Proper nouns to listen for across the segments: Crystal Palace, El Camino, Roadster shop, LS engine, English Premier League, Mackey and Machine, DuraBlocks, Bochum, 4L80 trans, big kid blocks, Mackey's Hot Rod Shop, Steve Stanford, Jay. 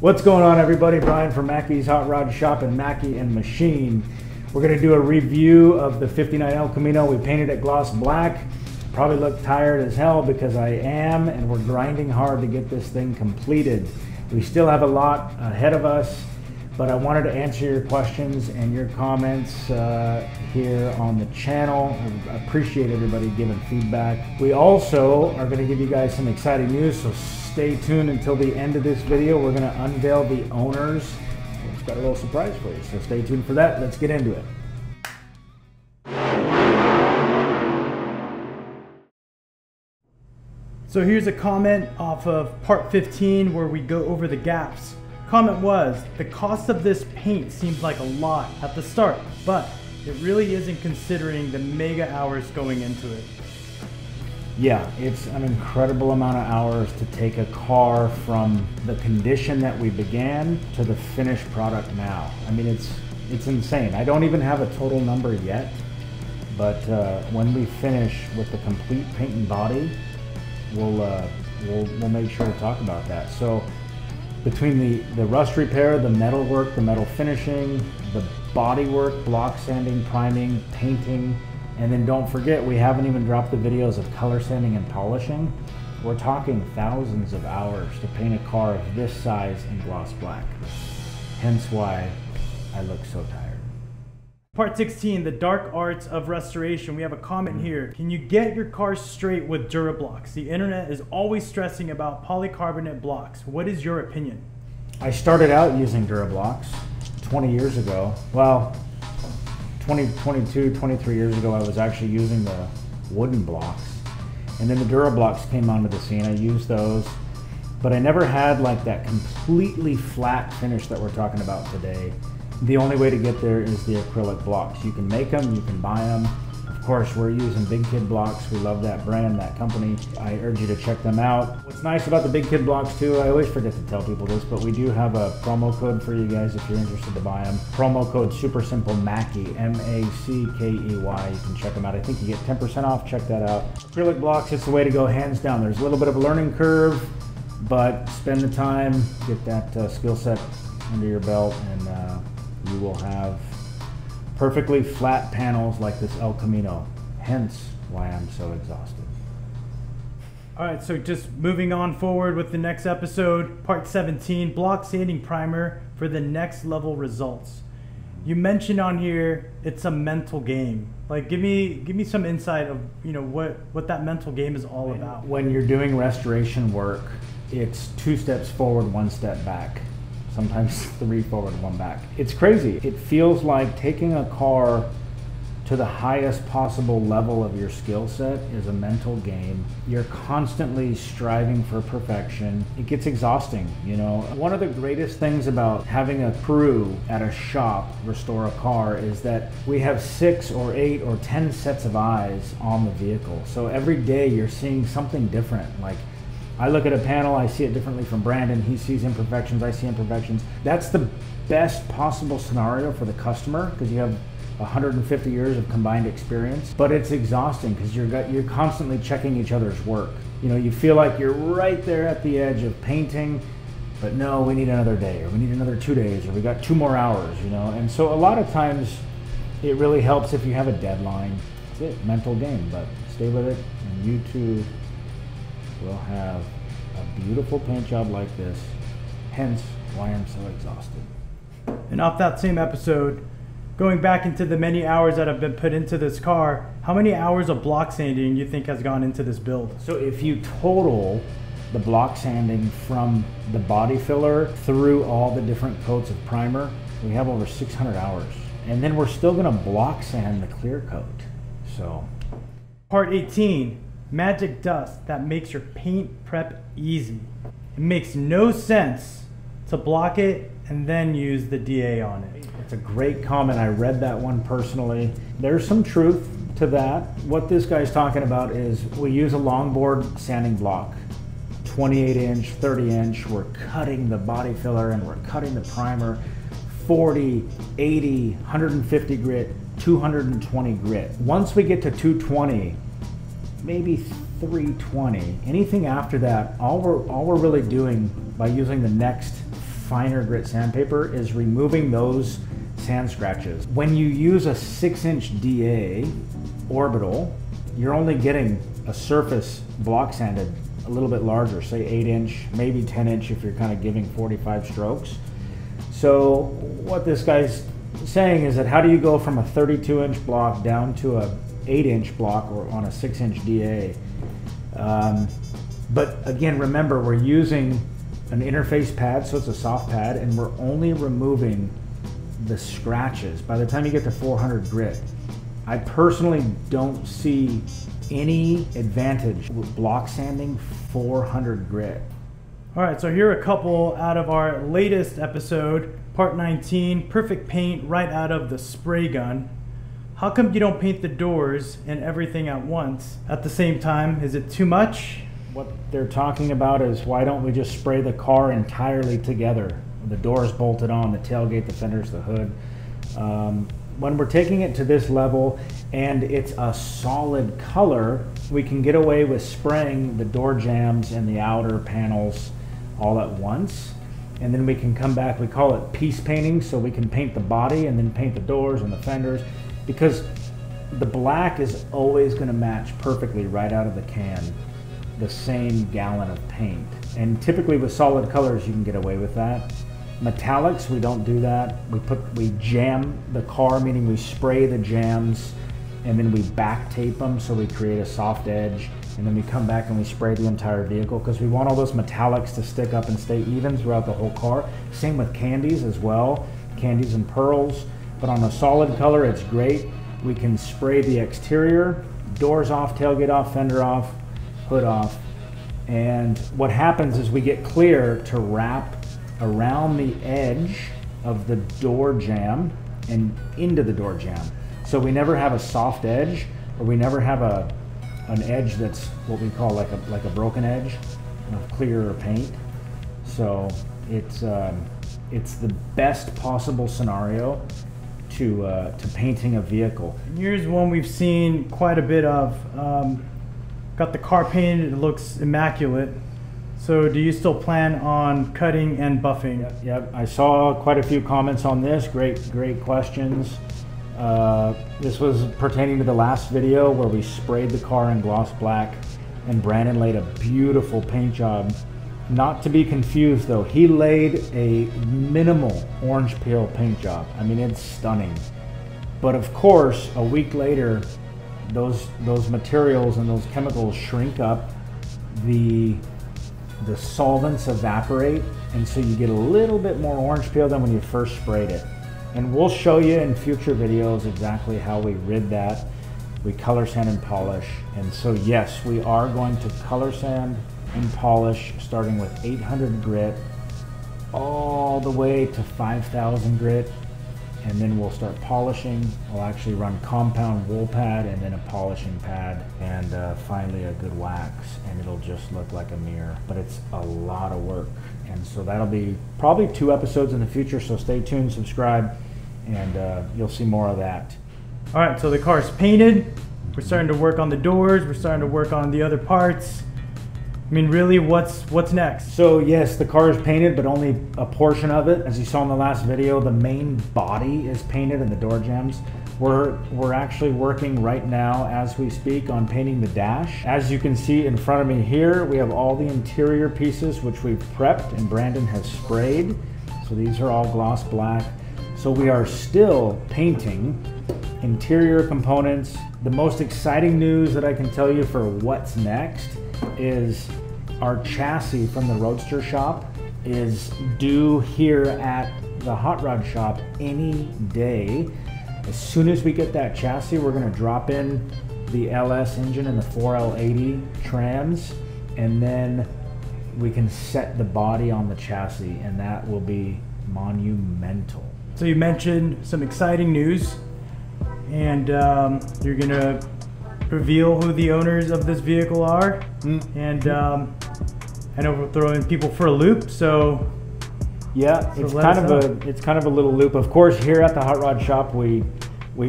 What's going on, everybody? Brian from Mackey's Hot Rod Shop and Mackey and Machine. We're going to do a review of the 59 El Camino. We painted it gloss black. Probably look tired as hell because I am, and we're grinding hard to get this thing completed. We still have a lot ahead of us, but I wanted to answer your questions and your comments here on the channel. I appreciate everybody giving feedback. We also are going to give you guys some exciting news, so stay tuned until the end of this video. We're going to unveil the owners. It's got a little surprise for you, so stay tuned for that. Let's get into it. So here's a comment off of part 15 where we go over the gaps. Comment was, the cost of this paint seems like a lot at the start, but it really isn't considering the mega hours going into it. Yeah, it's an incredible amount of hours to take a car from the condition that we began to the finished product now. I mean, it's insane. I don't even have a total number yet, but when we finish with the complete paint and body, we'll make sure to talk about that. So between the rust repair, the metal work, the metal finishing, the body work, block sanding, priming, painting, and then don't forget, we haven't even dropped the videos of color sanding and polishing. We're talking thousands of hours to paint a car of this size in gloss black. Hence why I look so tired. Part 16, the dark arts of restoration. We have a comment here. Can you get your car straight with DuraBlocks? The internet is always stressing about polycarbonate blocks. What is your opinion? I started out using DuraBlocks 20 years ago. Well, 23 years ago, I was actually using the wooden blocks. And then the DuraBlocks came onto the scene. I used those, but I never had like that completely flat finish that we're talking about today. The only way to get there is the acrylic blocks. You can make them, you can buy them. Of course, we're using Big Kid Blocks. We love that brand, that company. I urge you to check them out. What's nice about the Big Kid Blocks too, I always forget to tell people this, but we do have a promo code for you guys if you're interested to buy them. Promo code super simple, Mackey, M-A-C-K-E-Y. You can check them out. I think you get 10% off, check that out. Acrylic blocks, it's the way to go, hands down. There's a little bit of a learning curve, but spend the time, get that skill set under your belt, and you will have perfectly flat panels like this El Camino, hence why I'm so exhausted. All right, so just moving on forward with the next episode, part 17, block sanding primer for the next level results. You mentioned on here, it's a mental game. Like, give me some insight of, you know, what that mental game is all about. When you're doing restoration work, it's 2 steps forward, 1 step back. Sometimes 3 forward, 1 back. It's crazy. It feels like taking a car to the highest possible level of your skill set is a mental game. You're constantly striving for perfection. It gets exhausting, you know. One of the greatest things about having a crew at a shop restore a car is that we have 6 or 8 or 10 sets of eyes on the vehicle. So every day you're seeing something different. Like, I look at a panel, I see it differently from Brandon. He sees imperfections, I see imperfections. That's the best possible scenario for the customer because you have 150 years of combined experience. But it's exhausting because you're constantly checking each other's work. You know, you feel like you're right there at the edge of painting, but no, we need another day, or we need another 2 days, or we got 2 more hours, you know? And so a lot of times it really helps if you have a deadline. That's it, mental game, but stay with it, and you too we'll have a beautiful paint job like this, hence why I'm so exhausted. And off that same episode, going back into the many hours that have been put into this car, how many hours of block sanding you think has gone into this build? So if you total the block sanding from the body filler through all the different coats of primer, we have over 600 hours. And then we're still gonna block sand the clear coat, so. Part 18. Magic dust that makes your paint prep easy. It makes no sense to block it and then use the DA on it. It's a great comment. I read that one personally. There's some truth to that. What this guy's talking about is we use a longboard sanding block, 28 inch, 30 inch. We're cutting the body filler and we're cutting the primer, 40, 80, 150 grit, 220 grit. Once we get to 220, maybe 320. Anything after that, all we're really doing by using the next finer grit sandpaper is removing those sand scratches. When you use a 6-inch DA orbital, you're only getting a surface block sanded a little bit larger, say 8-inch, maybe 10-inch if you're kind of giving 45 strokes. So what this guy's saying is that how do you go from a 32-inch block down to a 8-inch block or on a 6-inch DA? But again, remember, we're using an interface pad, so it's a soft pad, and we're only removing the scratches. By the time you get to 400 grit, I personally don't see any advantage with block sanding 400 grit. All right, so here are a couple out of our latest episode, part 19, perfect paint right out of the spray gun. How come you don't paint the doors and everything at once at the same time? Is it too much? What they're talking about is why don't we just spray the car entirely together? The doors bolted on, the tailgate, the fenders, the hood. When we're taking it to this level and it's a solid color, we can get away with spraying the door jambs and the outer panels all at once. And then we can come back, we call it piece painting, so we can paint the body and then paint the doors and the fenders, because the black is always gonna match perfectly right out of the can, the same gallon of paint. And typically with solid colors, you can get away with that. Metallics, we don't do that. We jam the car, meaning we spray the jams and then we back tape them, so we create a soft edge. And then we come back and we spray the entire vehicle, because we want all those metallics to stick up and stay even throughout the whole car. Same with candies as well, candies and pearls. But on a solid color, it's great. We can spray the exterior, doors off, tailgate off, fender off, hood off. And what happens is we get clear to wrap around the edge of the door jamb and into the door jamb. So we never have a soft edge, or we never have an edge that's what we call like a broken edge of clear paint. So it's the best possible scenario to painting a vehicle. Here's one we've seen quite a bit of. Got the car painted, it looks immaculate. So do you still plan on cutting and buffing? Yep. I saw quite a few comments on this. Great questions. This was pertaining to the last video where we sprayed the car in gloss black and Brandon laid a beautiful paint job. Not to be confused though, he laid a minimal orange peel paint job. I mean, it's stunning. But of course, a week later, those materials and those chemicals shrink up, the solvents evaporate, and so you get a little bit more orange peel than when you first sprayed it. And we'll show you in future videos exactly how we rid that. We color sand and polish. And so yes, we are going to color sand and polish, starting with 800 grit all the way to 5,000 grit. And then we'll start polishing. I'll actually run compound wool pad and then a polishing pad, and finally a good wax, and it'll just look like a mirror. But it's a lot of work, and so that'll be probably 2 episodes in the future, so stay tuned, subscribe, and you'll see more of that. All right, so the car's painted. We're starting to work on the doors. We're starting to work on the other parts. I mean, really, what's next? So yes, the car is painted, but only a portion of it. As you saw in the last video, the main body is painted and the door jambs. We're actually working right now as we speak on painting the dash. As you can see in front of me here, we have all the interior pieces which we've prepped and Brandon has sprayed. So these are all gloss black. So we are still painting interior components. The most exciting news that I can tell you for what's next is our chassis from the Roadster shop is due here at the Hot Rod shop any day. As soon as we get that chassis, we're gonna drop in the LS engine and the 4L80 trans, and then we can set the body on the chassis, and that will be monumental. So you mentioned some exciting news, and you're gonna reveal who the owners of this vehicle are. And I know we're throwing people for a loop, so yeah, so it's kind of a little loop. Of course, here at the Hot Rod shop, we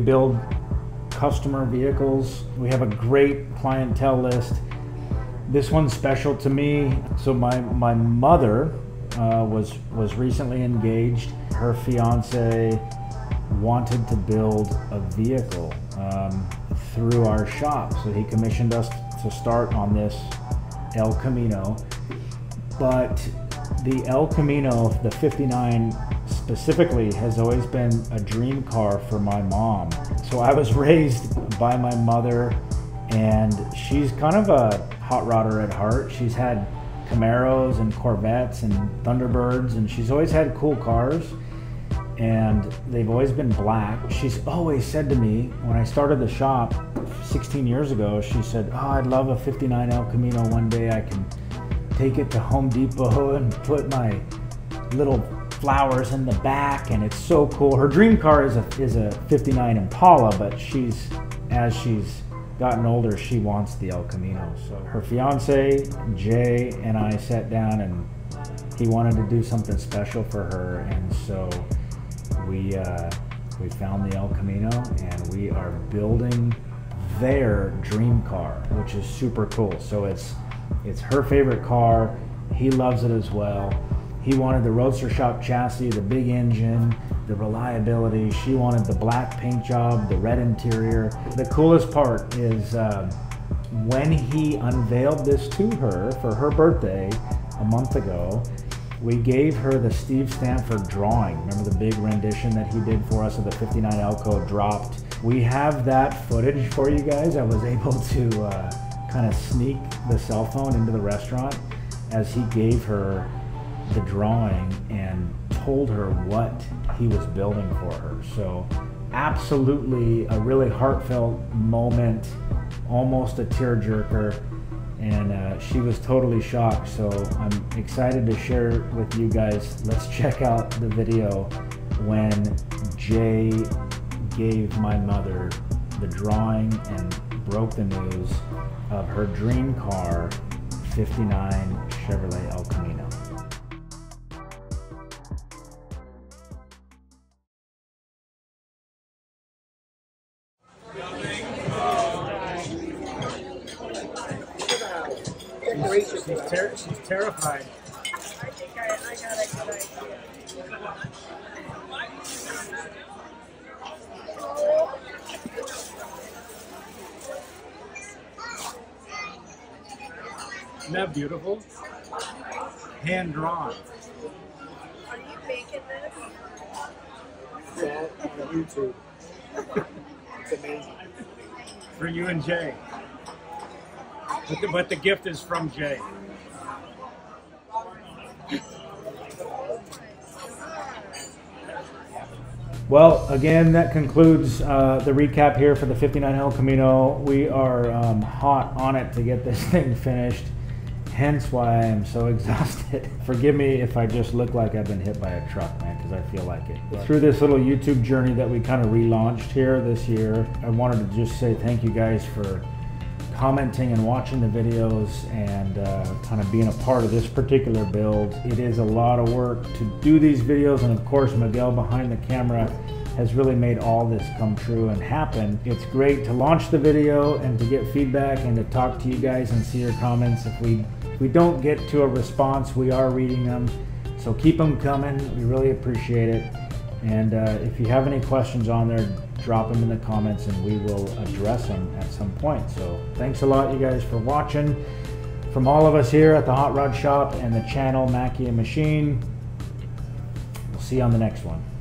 build customer vehicles. We have a great clientele list. This one's special to me. So my mother was recently engaged. Her fiance wanted to build a vehicle through our shop, so he commissioned us to start on this El Camino. But the El Camino, the 59 specifically, has always been a dream car for my mom. So I was raised by my mother, and she's kind of a hot rodder at heart. She's had Camaros and Corvettes and Thunderbirds, and she's always had cool cars, and they've always been black. She's always said to me, when I started the shop 16 years ago, she said, "Oh, I'd love a 59 El Camino one day. I can take it to Home Depot and put my little flowers in the back, and it's so cool." Her dream car is a 59 Impala, but as she's gotten older, she wants the El Camino. So her fiance, Jay, and I sat down, and he wanted to do something special for her, and so we found the El Camino, and we are building their dream car, which is super cool. So it's her favorite car. He loves it as well. He wanted the Roadster shop chassis, the big engine, the reliability. She wanted the black paint job, the red interior. The coolest part is when he unveiled this to her for her birthday a month ago, we gave her the Steve Stanford drawing. Remember the big rendition that he did for us of the 59 Elco dropped? We have that footage for you guys. I was able to kind of sneak the cell phone into the restaurant as he gave her the drawing and told her what he was building for her. So absolutely a really heartfelt moment, almost a tearjerker, and she was totally shocked. So I'm excited to share with you guys. Let's check out the video when Jay gave my mother the drawing and broke the news of her dream car, 59 Chevrolet El Camino. She's terrified. I think I got a good idea. Isn't that beautiful? Hand drawn. Are you making this? Yeah, on YouTube. It's amazing. For you and Jay. But the gift is from Jay. Well, again, that concludes the recap here for the 59 El Camino. We are hot on it to get this thing finished, hence why I am so exhausted. Forgive me if I just look like I've been hit by a truck, man, because I feel like it. But through this little YouTube journey that we kind of relaunched here this year, I wanted to just say thank you guys for commenting and watching the videos and kind of being a part of this particular build. It is a lot of work to do these videos, and of course Miguel behind the camera has really made all this come true and happen. It's great to launch the video and to get feedback and to talk to you guys and see your comments. If we don't get to a response, we are reading them, so keep them coming. We really appreciate it. And if you have any questions on there, drop them in the comments and we will address them at some point. So thanks a lot, you guys, for watching. From all of us here at the Hot Rod Shop and the channel Mackey and Machine, we'll see you on the next one.